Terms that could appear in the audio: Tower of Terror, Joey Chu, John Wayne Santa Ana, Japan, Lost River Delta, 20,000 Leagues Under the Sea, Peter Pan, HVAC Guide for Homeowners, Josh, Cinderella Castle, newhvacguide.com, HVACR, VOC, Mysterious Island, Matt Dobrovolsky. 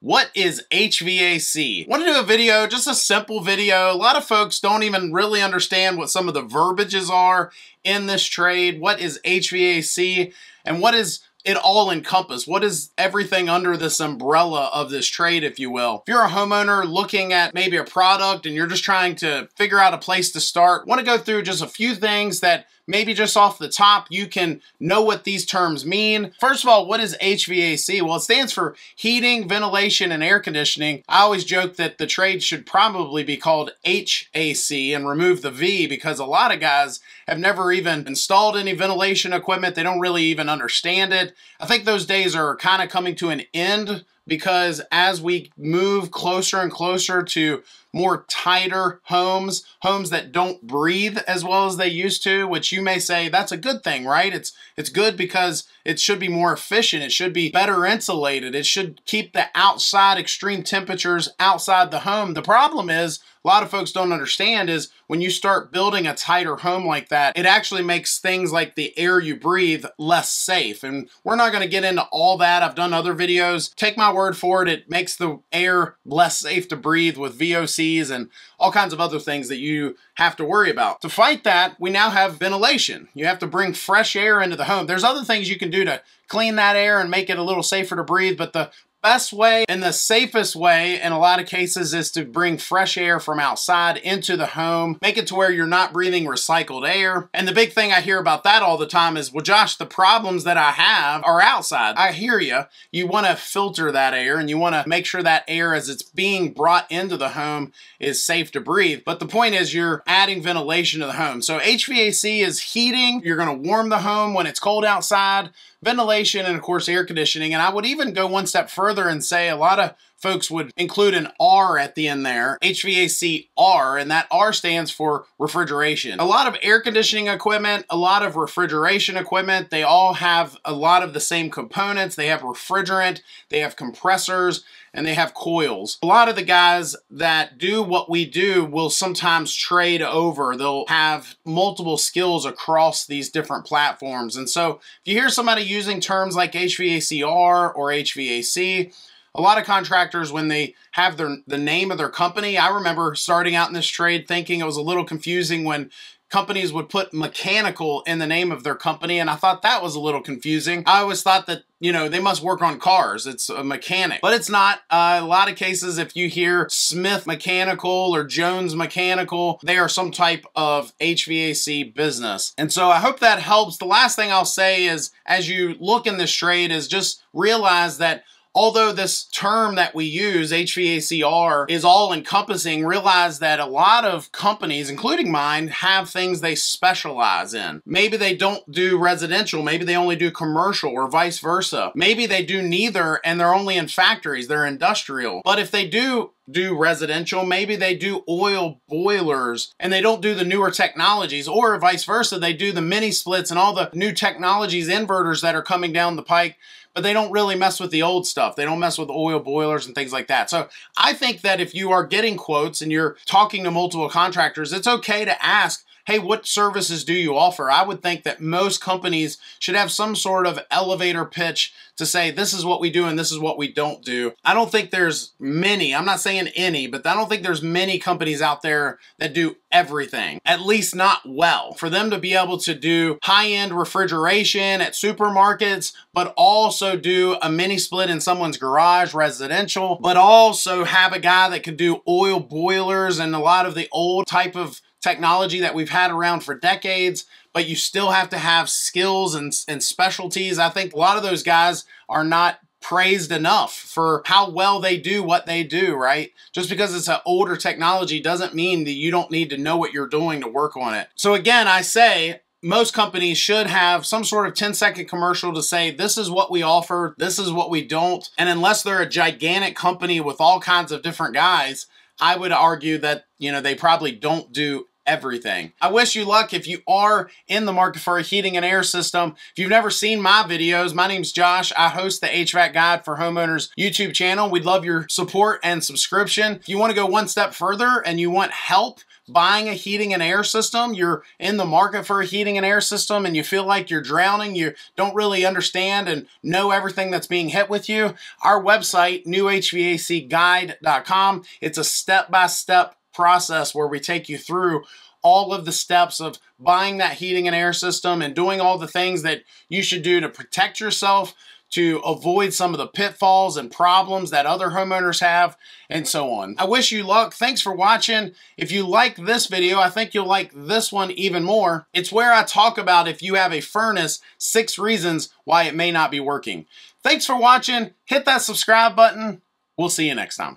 What is HVAC? Want to do a video, just a simple video. A lot of folks don't even really understand what some of the verbiages are in this trade. What is HVAC and what is it all encompass? What is everything under this umbrella of this trade, if you will? If you're a homeowner looking at maybe a product and you're just trying to figure out a place to start, want to go through just a few things that maybe just off the top, you can know what these terms mean. First of all, what is HVAC? Well, it stands for heating, ventilation, and air conditioning. I always joke that the trade should probably be called HAC and remove the V, because a lot of guys have never even installed any ventilation equipment. They don't really even understand it. I think those days are kind of coming to an end, because as we move closer and closer to more tighter homes, homes that don't breathe as well as they used to, which you may say, that's a good thing, right? It's good because it should be more efficient. It should be better insulated. It should keep the outside extreme temperatures outside the home. The problem is, a lot of folks don't understand, is when you start building a tighter home like that, it actually makes things like the air you breathe less safe. And we're not going to get into all that. I've done other videos. Take my word for it. It makes the air less safe to breathe with VOCs and all kinds of other things that you have to worry about. To fight that, we now have ventilation. You have to bring fresh air into the home. There's other things you can do to clean that air and make it a little safer to breathe, but the best way and the safest way in a lot of cases is to bring fresh air from outside into the home, make it to where you're not breathing recycled air. And the big thing I hear about that all the time is, well, Josh, the problems that I have are outside. I hear you. You want to filter that air and you want to make sure that air as it's being brought into the home is safe to breathe. But the point is, you're adding ventilation to the home. So HVAC is heating. You're going to warm the home when it's cold outside, ventilation, and of course air conditioning. And I would even go one step further and say a lot of folks would include an R at the end there, HVACR, and that R stands for refrigeration. A lot of air conditioning equipment, a lot of refrigeration equipment, they all have a lot of the same components. They have refrigerant, they have compressors, and they have coils. A lot of the guys that do what we do will sometimes trade over. They'll have multiple skills across these different platforms. And so if you hear somebody using terms like HVACR or HVAC, a lot of contractors, when they have the name of their company, I remember starting out in this trade thinking it was a little confusing when companies would put mechanical in the name of their company, and I thought that was a little confusing. I always thought that, you know, they must work on cars. It's a mechanic, but it's not. A lot of cases, if you hear Smith Mechanical or Jones Mechanical, they are some type of HVAC business. And so I hope that helps. The last thing I'll say is, as you look in this trade, is just realize that although this term that we use, HVACR, is all-encompassing, realize that a lot of companies, including mine, have things they specialize in. Maybe they don't do residential. Maybe they only do commercial, or vice versa. Maybe they do neither and they're only in factories. They're industrial. But if they do residential, maybe they do oil boilers and they don't do the newer technologies, or vice versa, they do the mini splits and all the new technologies, inverters that are coming down the pike, but they don't really mess with the old stuff. They don't mess with oil boilers and things like that. So I think that if you are getting quotes and you're talking to multiple contractors, it's okay to ask, hey, what services do you offer? I would think that most companies should have some sort of elevator pitch to say, this is what we do and this is what we don't do. I don't think there's many, I'm not saying any, but I don't think there's many companies out there that do everything, at least not well. For them to be able to do high-end refrigeration at supermarkets, but also do a mini split in someone's garage, residential, but also have a guy that could do oil boilers and a lot of the old type of technology that we've had around for decades, but you still have to have skills and specialties. I think a lot of those guys are not praised enough for how well they do what they do, right? Just because it's an older technology doesn't mean that you don't need to know what you're doing to work on it. So again, I say most companies should have some sort of 10-second commercial to say, this is what we offer, this is what we don't. And unless they're a gigantic company with all kinds of different guys, I would argue that, you know, they probably don't do everything. I wish you luck if you are in the market for a heating and air system. If you've never seen my videos, my name's Josh. I host the HVAC Guide for Homeowners YouTube channel. We'd love your support and subscription. If you want to go one step further and you want help, buying a heating and air system, you're in the market for a heating and air system and you feel like you're drowning, you don't really understand and know everything that's being hit with you, our website, newhvacguide.com, it's a step-by-step process where we take you through all of the steps of buying that heating and air system and doing all the things that you should do to protect yourself, to avoid some of the pitfalls and problems that other homeowners have, and so on. I wish you luck. Thanks for watching. If you like this video, I think you'll like this one even more. It's where I talk about if you have a furnace, 6 reasons why it may not be working. Thanks for watching. Hit that subscribe button. We'll see you next time.